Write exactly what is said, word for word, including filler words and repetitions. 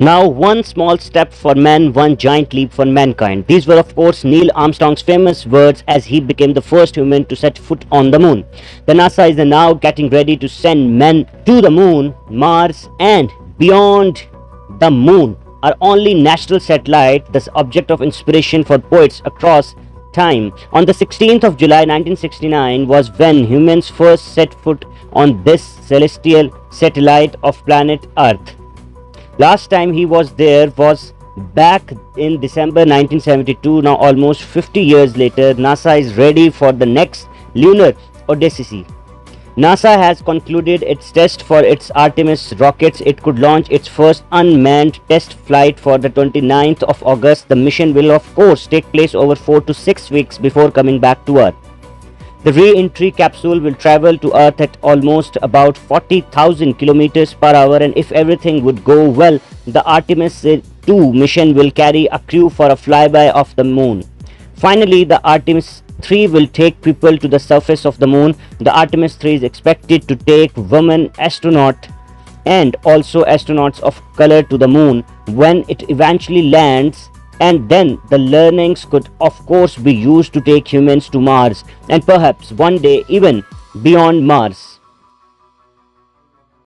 Now, one small step for man, one giant leap for mankind. These were of course Neil Armstrong's famous words as he became the first human to set foot on the moon. The NASA is now getting ready to send men to the moon, Mars and beyond. The moon, our only national satellite, the object of inspiration for poets across time. On the sixteenth of July nineteen sixty-nine was when humans first set foot on this celestial satellite of planet Earth. Last time he was there was back in December nineteen seventy-two. Now almost fifty years later, NASA is ready for the next lunar odyssey. NASA has concluded its test for its Artemis rockets. It could launch its first unmanned test flight for the twenty-ninth of August. The mission will of course take place over four to six weeks before coming back to Earth. The re-entry capsule will travel to Earth at almost about forty thousand kilometers per hour, and if everything would go well, the Artemis two mission will carry a crew for a flyby of the moon. Finally, the Artemis three will take people to the surface of the moon. The Artemis three is expected to take women astronauts and also astronauts of color to the moon when it eventually lands. And then the learnings could of course be used to take humans to Mars and perhaps one day even beyond Mars.